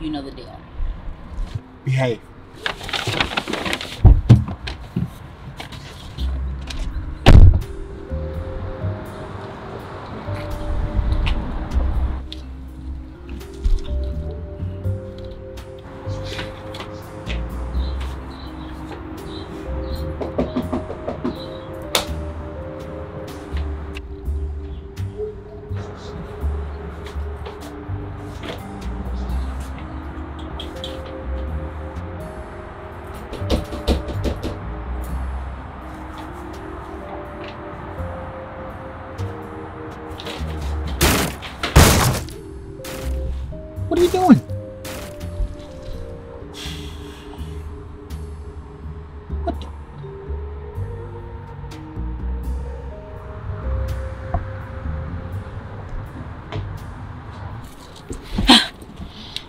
You know the deal. Behave.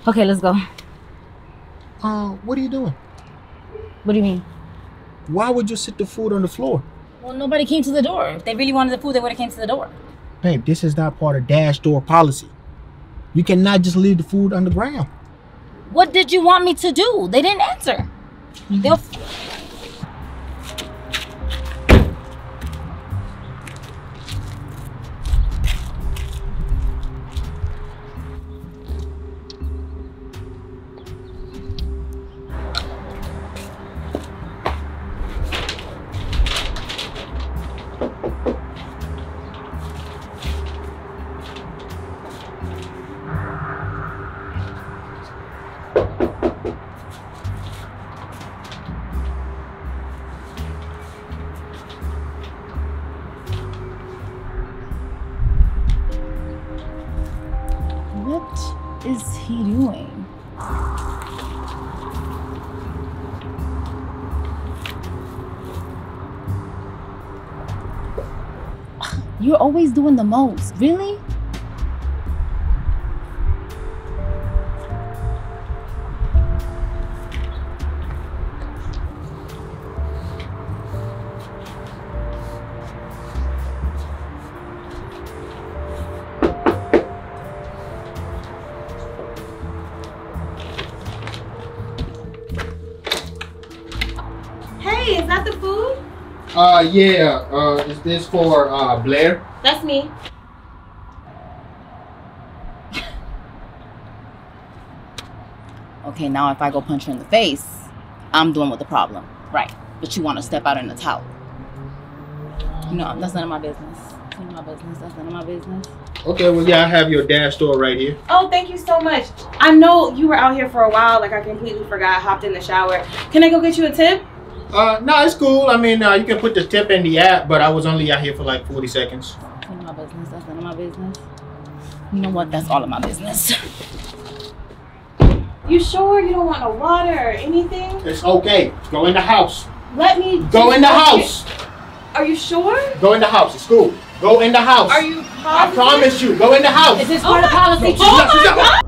Okay, let's go. What are you doing? What do you mean? Why would you sit the food on the floor? Well, nobody came to the door. If they really wanted the food, they would have came to the door. Babe, this is not part of Dash Door policy. You cannot just leave the food on the ground. What did you want me to do? They didn't answer. They'll... What is he doing? You're always doing the most, really? Is this for Blair? That's me. Okay, now if I go punch her in the face, I'm doing with the problem. Right, but you want to step out in the towel. No, that's none of my business. That's none of my business. That's none of my business. Okay, well, yeah, I have your Dash Door right here. Oh, thank you so much. I know you were out here for a while, like I completely forgot, hopped in the shower. Can I go get you a tip? No, it's cool. I mean, you can put the tip in the app, but I was only out here for like 40 seconds. That's none of my business. That's none of my business. You know what? That's all of my business. You sure you don't want no water or anything? It's okay. Go in the house. Let me... Go in the house. Are you sure? Go in the house. It's cool. Go in the house. Are you positive? I promise you. Go in the house. Is this part of policy? Oh my God.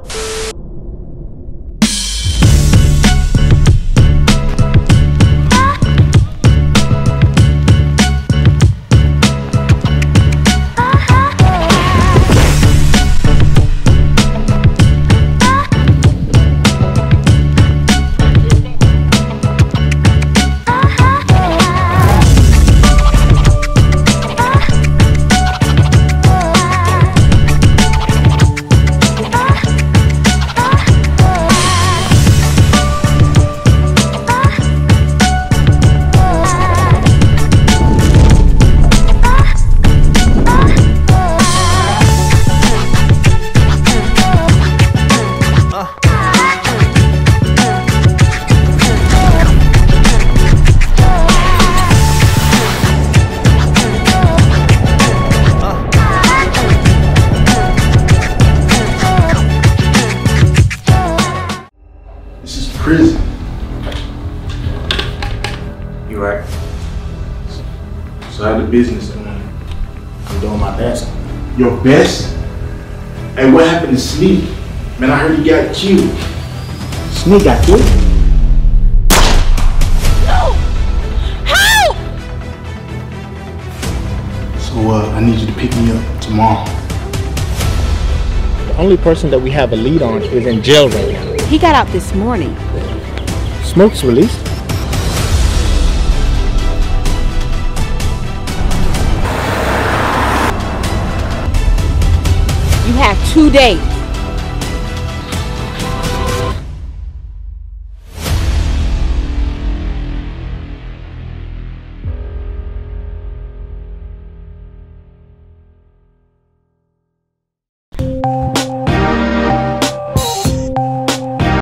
Business tonight. I'm doing my best. Your best? Hey, what happened to Sneak? Man, I heard he got killed. Sneak got killed? No! Help! So, I need you to pick me up tomorrow. The only person that we have a lead on is in jail right now. He got out this morning. Smoke's released. You have 2 days.